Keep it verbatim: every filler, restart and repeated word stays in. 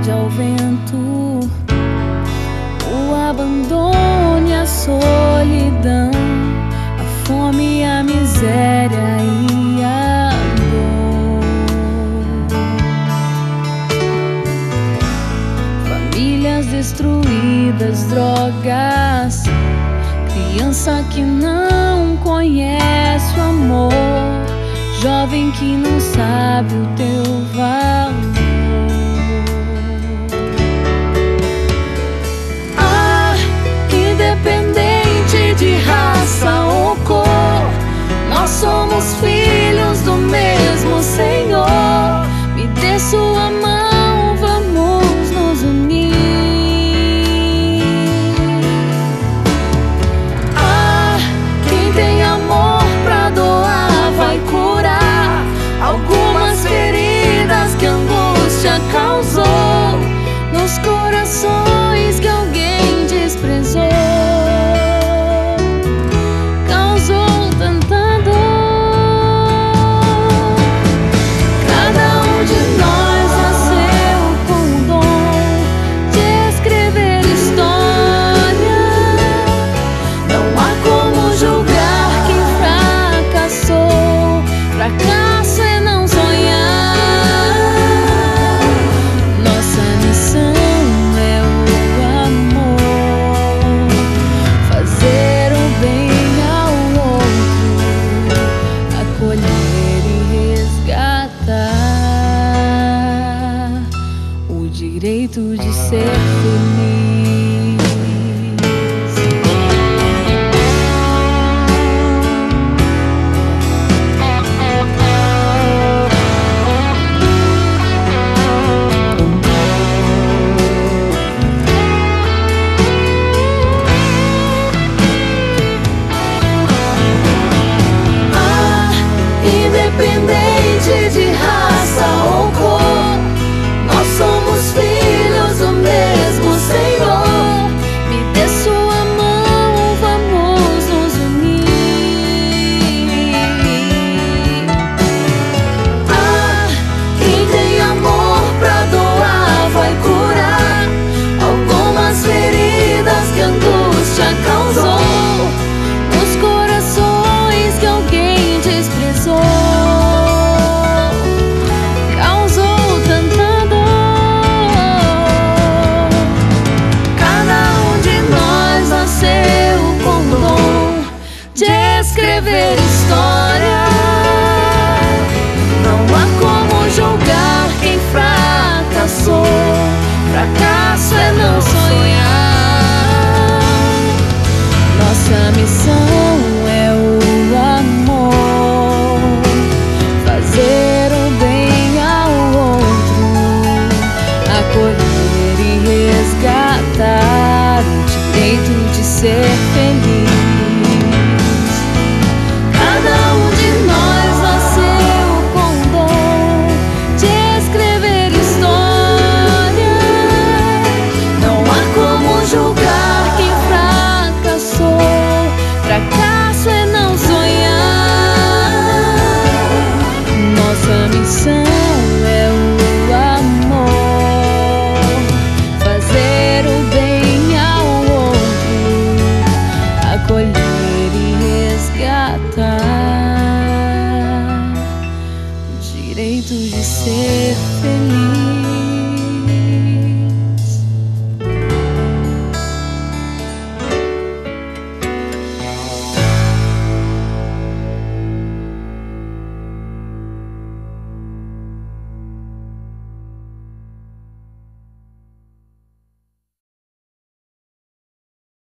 liberdade ao vento, o abandono e a solidão, a fome e a miséria e a dor, famílias destruídas, drogas, criança que não conhece o amor, jovem que não sabe o teu valor. Somos filhos do mesmo Senhor. Me dê sua mão, vamos nos unir. Ah, quem tem amor pra doar vai curar algumas feridas que a angústia causou nos corações que alguém desprezou. Fracasso é não sonhar. Nossa missão é o amor, fazer o bem ao outro, acolher e resgatar o direito de ser feliz. Independente de raça ou cor, nós somos filhos do mesmo Senhor. Me dê sua mão, vamos nos unir. Ah, quem tem amor pra doar vai curar algumas feridas que a angústia causou nos corações que alguém desprezou. Escrever história, não há como julgar quem fracassou. Fracasso é não sonhar. Nossa missão